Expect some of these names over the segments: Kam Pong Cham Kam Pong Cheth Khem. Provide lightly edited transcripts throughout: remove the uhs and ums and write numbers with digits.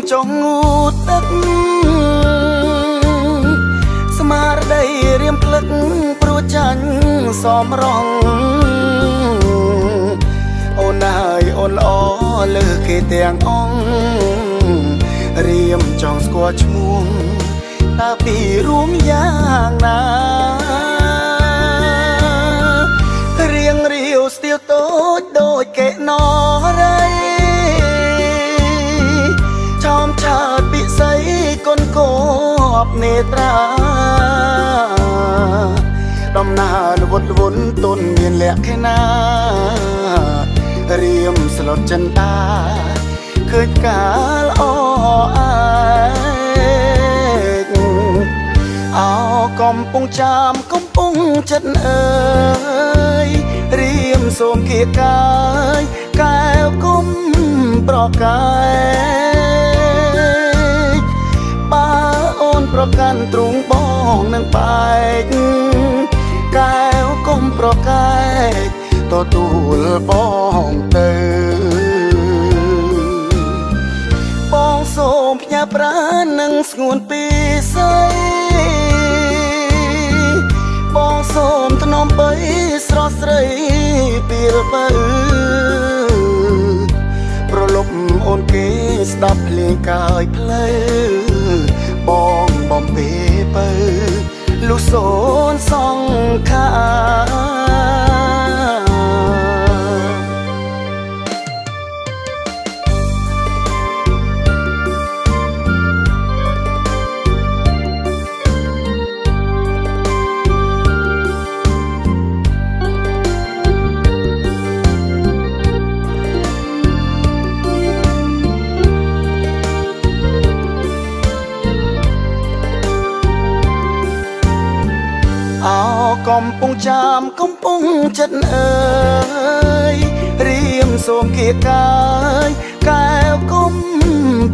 งจงงูตึกสมาร์ได้เรียมพลึกปรูจันสอมร้องโอนายโอนอ้อเลือกเตียงอ่องเรียมจองสกัวช่วงตาปีรุ้งยางนาเรียงเรียวสติวโตดโดยเกะนอไรชอมชาติปิใสก้นกอบเนตราดอมนาลวดวนต้นเมียนแหลกแค่นาเรียมสลดจันตาเคยกาลอ้ออายเอากำปงจามกำปงจันเอ๋ยเรียมโสมเกียกายแก้วก้มปลอกกายป้าโอนปลอกกันตรุงบ้องนั่งไปแก้วก้มปลอกกายต่อตูลบ้องเตยโสมพญาปรานังสงวนปีใสบองโสมถนอมไปสรอสรีปีละเปอประลบโอนเกสตับเลียงกายเพลบองบอมเปเปลูกโซนสองขากำปงจามกำปงจันเอ๋ยเรียมโสมเกียกายแก้วก้ม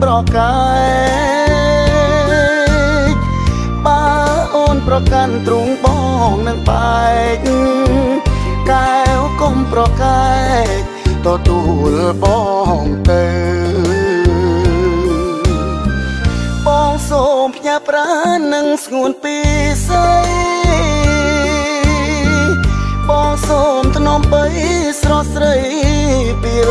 ปลอกกายป้าโอนปลอกกันตรุงบ้องนั่งไปแก้วก้มปลอกกายต่อตูลบ้องเตยบ้องโสมพญาปรานังสงวนปีใสบองโสมถนอมไปสรอสรีปีล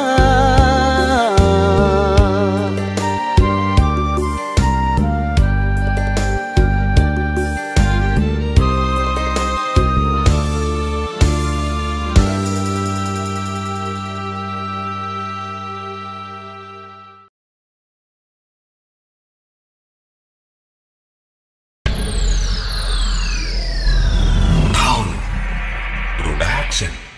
Action.